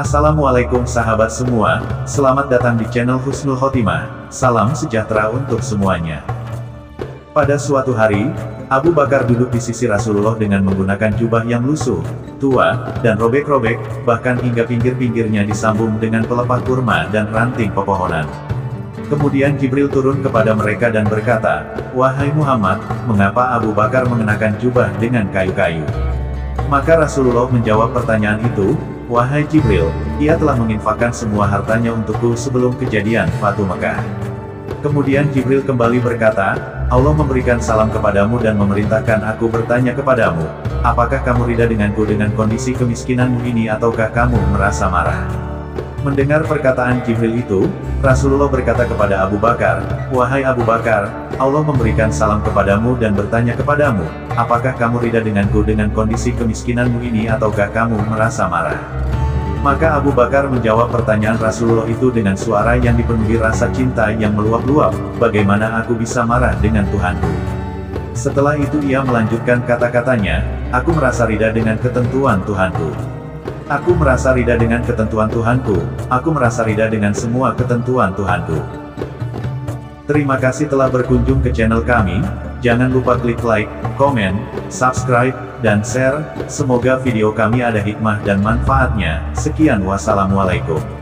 Assalamualaikum sahabat semua, selamat datang di channel Husnul Khotimah, salam sejahtera untuk semuanya. Pada suatu hari, Abu Bakar duduk di sisi Rasulullah dengan menggunakan jubah yang lusuh, tua, dan robek-robek, bahkan hingga pinggir-pinggirnya disambung dengan pelepah kurma dan ranting pepohonan. Kemudian Jibril turun kepada mereka dan berkata, "Wahai Muhammad, mengapa Abu Bakar mengenakan jubah dengan kayu-kayu?" Maka Rasulullah menjawab pertanyaan itu, "Wahai Jibril, ia telah menginfakkan semua hartanya untukku sebelum kejadian Fatu Mekah." Kemudian Jibril kembali berkata, "Allah memberikan salam kepadamu dan memerintahkan aku bertanya kepadamu, apakah kamu ridha denganku dengan kondisi kemiskinanmu ini ataukah kamu merasa marah?" Mendengar perkataan Jibril itu, Rasulullah berkata kepada Abu Bakar, "Wahai Abu Bakar, Allah memberikan salam kepadamu dan bertanya kepadamu, apakah kamu ridha denganku dengan kondisi kemiskinanmu ini ataukah kamu merasa marah?" Maka Abu Bakar menjawab pertanyaan Rasulullah itu dengan suara yang dipenuhi rasa cinta yang meluap-luap, "Bagaimana aku bisa marah dengan Tuhanku?" Setelah itu ia melanjutkan kata-katanya, "Aku merasa ridha dengan ketentuan Tuhanku. Aku merasa ridha dengan ketentuan Tuhanku. Aku merasa ridha dengan semua ketentuan Tuhanku." Terima kasih telah berkunjung ke channel kami. Jangan lupa klik like, komen, subscribe, dan share, semoga video kami ada hikmah dan manfaatnya. Sekian, wassalamualaikum.